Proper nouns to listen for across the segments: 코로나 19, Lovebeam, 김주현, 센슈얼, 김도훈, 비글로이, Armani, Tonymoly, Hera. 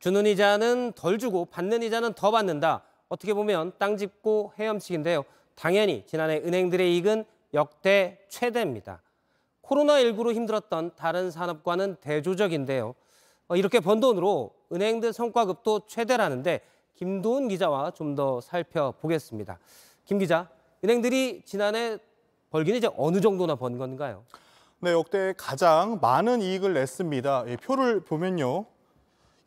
주는 이자는 덜 주고 받는 이자는 더 받는다. 어떻게 보면 땅 짚고 헤엄치기인데요. 당연히 지난해 은행들의 이익은 역대 최대입니다. 코로나19로 힘들었던 다른 산업과는 대조적인데요. 이렇게 번 돈으로 은행들 성과급도 최대라는데 김도훈 기자와 좀 더 살펴보겠습니다. 김 기자, 은행들이 지난해 벌기는 이제 어느 정도나 번 건가요? 네, 역대 가장 많은 이익을 냈습니다. 예, 표를 보면요.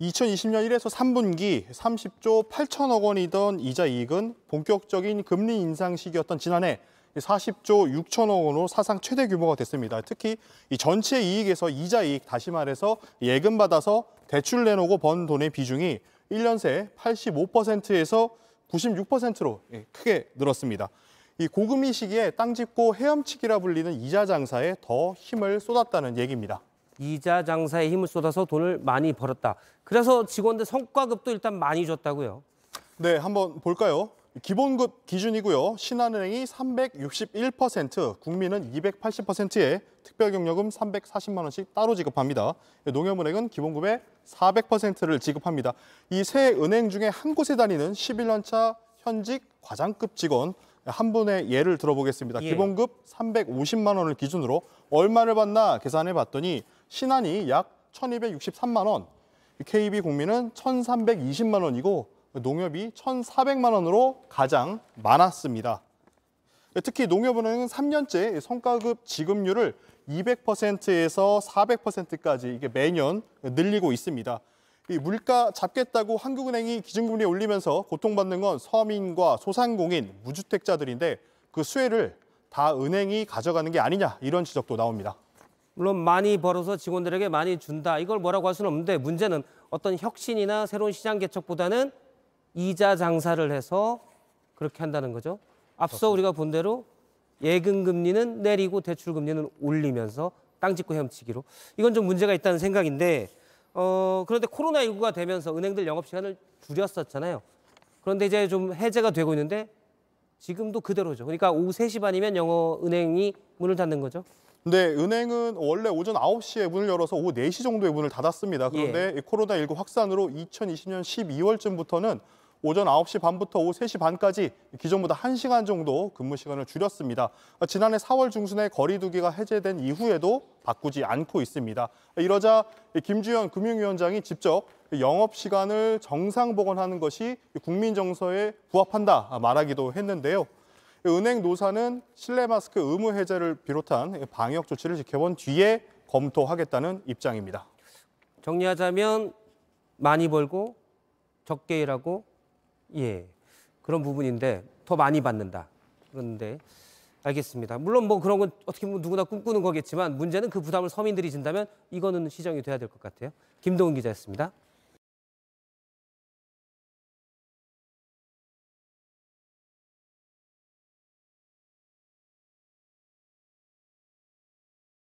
2020년 1에서 3분기 30조 8천억 원이던 이자 이익은 본격적인 금리 인상 시기였던 지난해 40조 6천억 원으로 사상 최대 규모가 됐습니다. 특히 이 전체 이익에서 이자 이익, 다시 말해서 예금 받아서 대출 내놓고 번 돈의 비중이 1년 새 85%에서 96%로 크게 늘었습니다. 이 고금리 시기에 땅 짚고 헤엄치기라 불리는 이자 장사에 더 힘을 쏟았다는 얘기입니다. 이자 장사에 힘을 쏟아서 돈을 많이 벌었다. 그래서 직원들 성과급도 일단 많이 줬다고요? 네, 한번 볼까요? 기본급 기준이고요. 신한은행이 361%, 국민은 280%에 특별경력금 340만 원씩 따로 지급합니다. 농협은행은 기본급의 400%를 지급합니다. 이 세 은행 중에 한 곳에 다니는 11년 차 현직 과장급 직원 한 분의 예를 들어보겠습니다. 예. 기본급 350만 원을 기준으로 얼마를 받나 계산해 봤더니 신한이 약 1,263만 원, KB국민은 1,320만 원이고 농협이 1,400만 원으로 가장 많았습니다. 특히 농협은행은 3년째 성과급 지급률을 200%에서 400%까지 이게 매년 늘리고 있습니다. 이 물가 잡겠다고 한국은행이 기준금리 올리면서 고통받는 건 서민과 소상공인, 무주택자들인데 그 수혜를 다 은행이 가져가는 게 아니냐 이런 지적도 나옵니다. 물론 많이 벌어서 직원들에게 많이 준다. 이걸 뭐라고 할 수는 없는데 문제는 어떤 혁신이나 새로운 시장 개척보다는 이자 장사를 해서 그렇게 한다는 거죠. 앞서 우리가 본 대로 예금금리는 내리고 대출금리는 올리면서 땅 짚고 헤엄치기로. 이건 좀 문제가 있다는 생각인데 그런데 코로나19가 되면서 은행들 영업시간을 줄였었잖아요. 그런데 이제 좀 해제가 되고 있는데 지금도 그대로죠. 그러니까 오후 3시 반이면 은행이 문을 닫는 거죠? 네, 은행은 원래 오전 9시에 문을 열어서 오후 4시 정도에 문을 닫았습니다. 그런데 예. 코로나19 확산으로 2020년 12월쯤부터는 오전 9시 반부터 오후 3시 반까지 기존보다 1시간 정도 근무 시간을 줄였습니다. 지난해 4월 중순에 거리 두기가 해제된 이후에도 바꾸지 않고 있습니다. 이러자 김주현 금융위원장이 직접 영업시간을 정상 복원하는 것이 국민 정서에 부합한다 말하기도 했는데요. 은행 노사는 실내 마스크 의무 해제를 비롯한 방역 조치를 지켜본 뒤에 검토하겠다는 입장입니다. 정리하자면 많이 벌고 적게 일하고 예, 그런 부분인데 더 많이 받는다. 그런데 알겠습니다. 물론 뭐 그런 건 어떻게 보면 누구나 꿈꾸는 거겠지만 문제는 그 부담을 서민들이 진다면 이거는 시정이 돼야 될 것 같아요. 김도훈 기자였습니다.